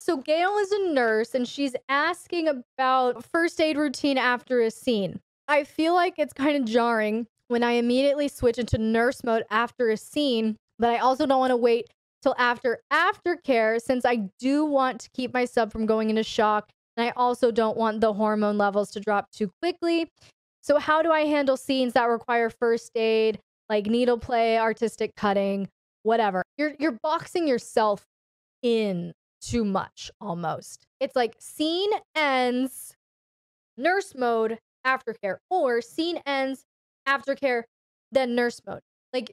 So Gail is a nurse and she's asking about first aid routine after a scene. I feel like it's kind of jarring when I immediately switch into nurse mode after a scene, but I also don't want to wait till after aftercare since I do want to keep my sub from going into shock. And I also don't want the hormone levels to drop too quickly. So how do I handle scenes that require first aid, like needle play, artistic cutting, whatever? You're boxing yourself in too much almost. It's like scene ends, nurse mode, aftercare, or scene ends, aftercare, then nurse mode. Like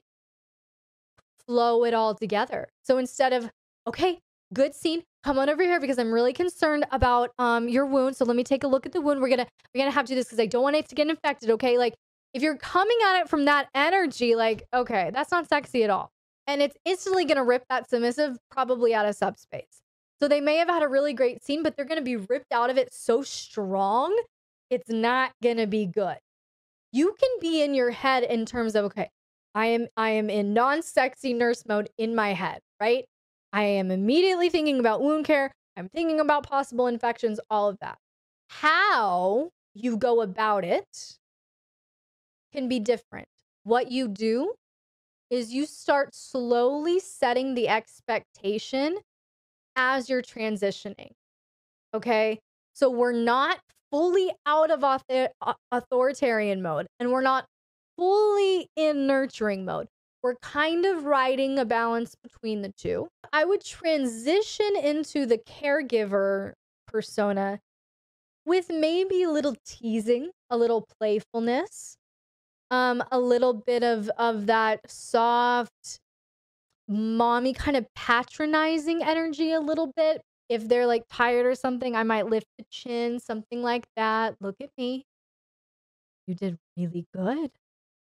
flow it all together. So instead of, okay, good scene, come on over here because I'm really concerned about your wound. So let me take a look at the wound. We're gonna have to do this because I don't want it to get infected. Okay, like if you're coming at it from that energy, like okay, that's not sexy at all, and it's instantly gonna rip that submissive probably out of subspace. So they may have had a really great scene, but they're gonna be ripped out of it so strong, it's not gonna be good. You can be in your head in terms of okay, I am in non-sexy nurse mode in my head, right? I am immediately thinking about wound care. I'm thinking about possible infections, all of that. How you go about it can be different. What you do is you start slowly setting the expectation as you're transitioning, okay? So we're not fully out of authoritarian mode and we're not fully in nurturing mode. We're kind of riding a balance between the two. I would transition into the caregiver persona with maybe a little teasing, a little playfulness, a little bit of that soft mommy kind of patronizing energy a little bit. If they're like tired or something, I might lift the chin, something like that. Look at me. You did really good.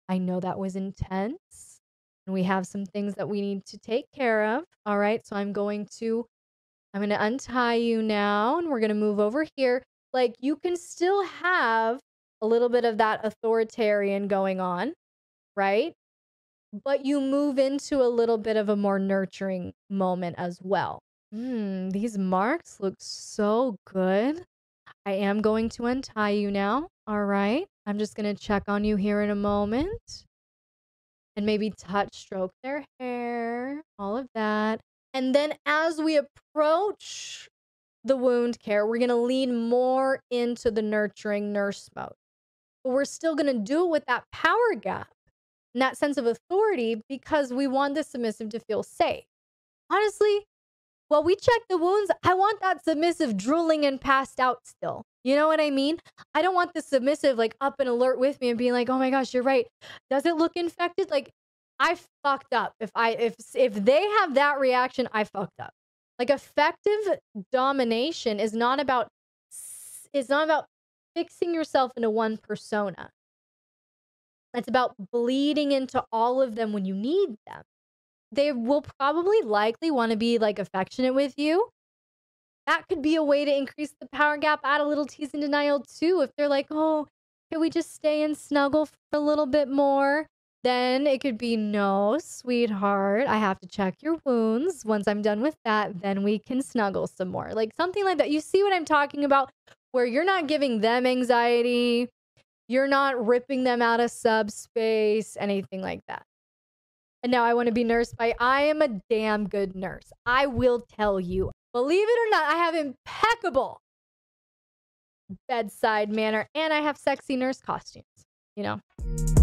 I know that was intense. And we have some things that we need to take care of. All right. So I'm going to untie you now and we're going to move over here. Like you can still have a little bit of that authoritarian going on, right? But you move into a little bit of a more nurturing moment as well. These marks look so good. I am going to untie you now. All right. I'm just going to check on you here in a moment. And maybe touch, stroke their hair, all of that. And then as we approach the wound care, we're going to lean more into the nurturing nurse mode. But we're still going to do it with that power gap and that sense of authority because we want the submissive to feel safe. Honestly, while we check the wounds, I want that submissive drooling and passed out still. You know what I mean? I don't want the submissive like up and alert with me and being like, oh my gosh, you're right. Does it look infected? Like I fucked up. If they have that reaction, I fucked up. Like effective domination is not about fixing yourself into one persona. It's about bleeding into all of them when you need them. They will probably likely want to be like affectionate with you. That could be a way to increase the power gap, add a little tease and denial too. If they're like, oh, can we just stay and snuggle for a little bit more? Then it could be, no, sweetheart, I have to check your wounds. Once I'm done with that, then we can snuggle some more. Like something like that. You see what I'm talking about? Where you're not giving them anxiety. You're not ripping them out of subspace, anything like that. And now I want to be nursed by, I am a damn good nurse. I will tell you. Believe it or not, I have impeccable bedside manner and I have sexy nurse costumes, you know?